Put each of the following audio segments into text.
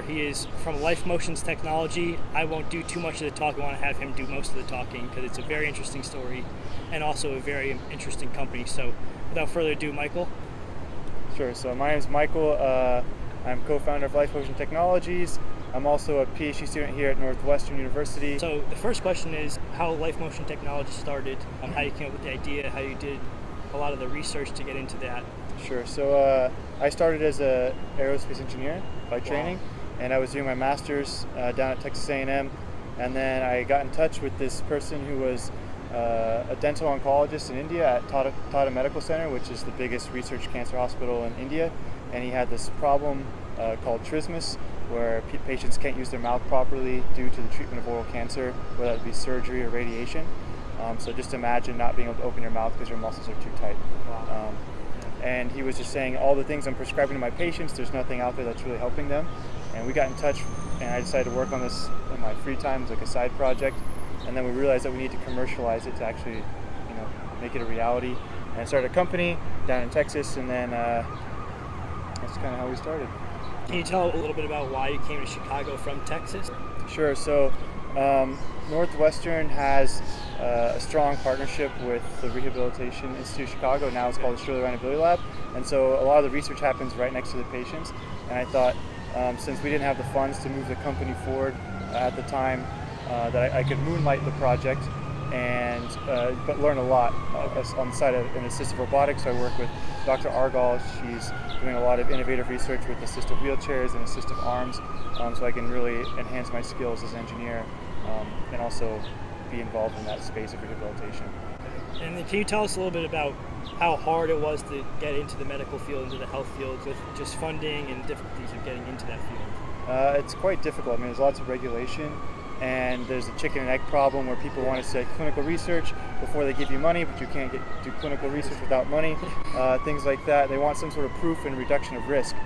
there. He is from Life Motion Technologies. I won't do too much of the talk. I want to have him do most of the talking because it's a very interesting story and also a very interesting company. So without further ado, Michael. Sure. So my name is Michael. I'm co-founder of Life Motion Technologies. I'm also a PhD student here at Northwestern University. So the first question is how Life Motion Technologies started, how you came up with the idea, how you did a lot of the research to get into that. Sure. So I started as an aerospace engineer by training, and I was doing my master's down at Texas A&M, and then I got in touch with this person who was a dental oncologist in India at Tata Medical Center, which is the biggest research cancer hospital in India, and he had this problem called Trismus, where patients can't use their mouth properly due to the treatment of oral cancer, whether it be surgery or radiation. So just imagine not being able to open your mouth because your muscles are too tight. Wow. And he was just saying all the things I'm prescribing to my patients, there's nothing out there that's really helping them. And we got in touch, and I decided to work on this in my free time as like a side project. And then we realized that we need to commercialize it to actually, you know, make it a reality. And I started a company down in Texas, and then that's kind of how we started. Can you tell a little bit about why you came to Chicago from Texas? Sure. So Northwestern has a strong partnership with the Rehabilitation Institute of Chicago. Now it's called the Shirley Ryan Ability Lab. And so a lot of the research happens right next to the patients. And I thought, since we didn't have the funds to move the company forward at the time, that I could moonlight the project and but learn a lot on the side of an assistive robotics. So I work with Dr. Argall. She's doing a lot of innovative research with assistive wheelchairs and assistive arms, so I can really enhance my skills as an engineer and also be involved in that space of rehabilitation. And can you tell us a little bit about how hard it was to get into the medical field, into the health field, with just funding and difficulties of getting into that field? It's quite difficult. I mean, there's lots of regulation. And there's the chicken and egg problem where people want to say clinical research before they give you money, but you can't do clinical research without money, things like that. They want some sort of proof and reduction of risk.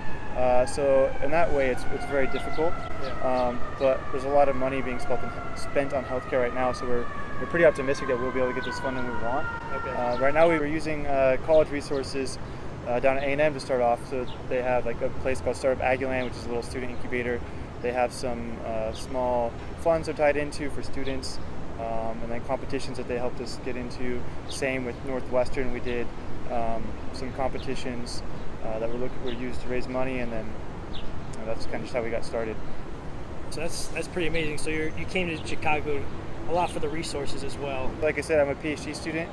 So in that way, it's very difficult. But there's a lot of money being spent on healthcare right now, so we're pretty optimistic that we'll be able to get this funding we want. Okay. Right now, we were using college resources down at A&M to start off. So they have like a place called Startup Aggieland, which is a little student incubator. They have some small funds are tied into for students, and then competitions that they helped us get into. Same with Northwestern, we did some competitions that were used to raise money, and then that's kind of just how we got started. So that's pretty amazing. So you came to Chicago a lot for the resources as well. Like I said, I'm a PhD student,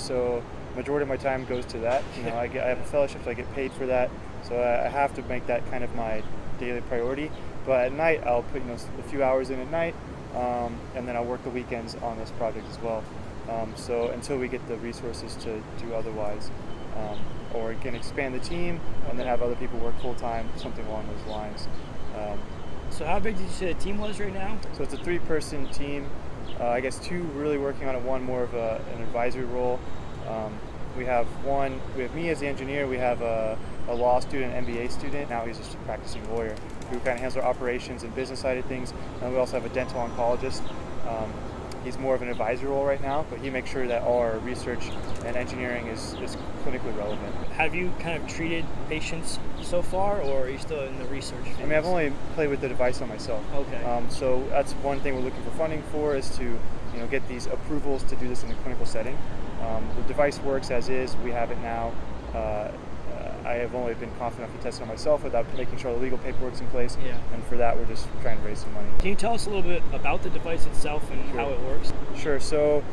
so majority of my time goes to that. You know, I have a fellowship, so I get paid for that. So I have to make that kind of my daily priority. But at night, I'll put a few hours in at night, and then I'll work the weekends on this project as well. So until we get the resources to do otherwise, or can expand the team and then have other people work full time, something along those lines. So how big did you say the team was right now? So it's a three-person team. I guess two really working on it, one more of an advisory role. We have me as the engineer. We have a law student, an MBA student. Now he's just a practicing lawyer who kind of handles our operations and business side of things. And we also have a dental oncologist. He's more of an advisory role right now, but he makes sure that all our research and engineering is clinically relevant. Have you kind of treated patients so far, or are you still in the research phase? I mean, I've only played with the device on myself. Okay. So that's one thing we're looking for funding for, is to get these approvals to do this in the clinical setting. The device works as is. We have it now. I have only been confident enough to test it on myself without making sure the legal paperwork's in place, and for that we're just trying to raise some money. Can you tell us a little bit about the device itself and how it works? Sure. So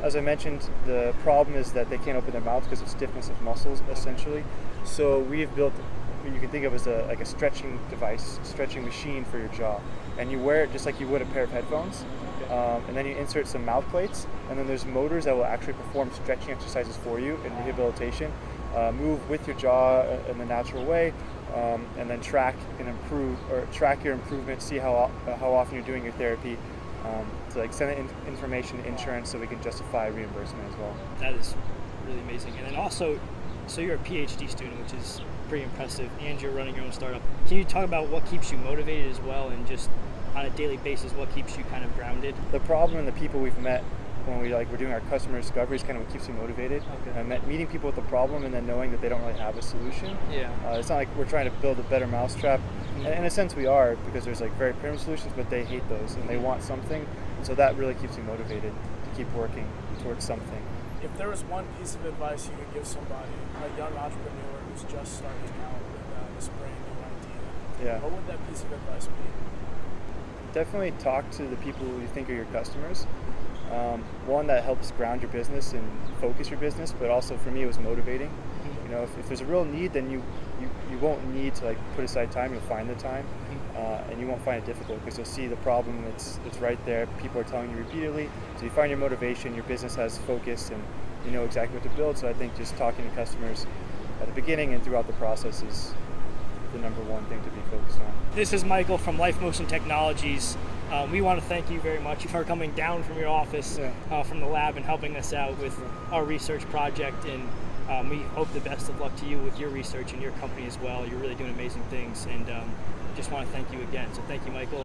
as I mentioned, the problem is that they can't open their mouths because of stiffness of muscles, essentially. So we've built what you can think of as like a stretching device, stretching machine for your jaw, and you wear it just like you would a pair of headphones. And then you insert some mouth plates, and then there's motors that will actually perform stretching exercises for you in rehabilitation. Move with your jaw in the natural way, and then track your improvement. See how often you're doing your therapy. To send information to insurance so we can justify reimbursement as well. That is really amazing. And then also, so you're a PhD student, which is pretty impressive, and you're running your own startup. Can you talk about what keeps you motivated as well, and just on a daily basis, what keeps you kind of grounded? The problem and the people we've met when we're doing our customer discovery is kind of what keeps me motivated. Okay. And meeting people with a problem and then knowing that they don't really have a solution. Yeah. It's not like we're trying to build a better mousetrap. Mm-hmm. And in a sense we are, because there's like very primitive solutions, but they hate those and they want something. And so that really keeps me motivated to keep working towards something. If there was one piece of advice you could give somebody, a young entrepreneur who's just starting out with this brand new idea, yeah, what would that piece of advice be? Definitely talk to the people who you think are your customers. One that helps ground your business and focus your business, but also for me it was motivating. You know, if there's a real need, then you won't need to like put aside time. You'll find the time, and you won't find it difficult because you'll see the problem. It's right there. People are telling you repeatedly, so you find your motivation. Your business has focus, and you know exactly what to build. So I think just talking to customers at the beginning and throughout the process is the number one thing to be focused on. This is Michael from Life Motion Technologies. We want to thank you very much for coming down from your office, yeah, from the lab, and helping us out with our research project. And we hope the best of luck to you with your research and your company as well. You're really doing amazing things, and just want to thank you again. So thank you, Michael.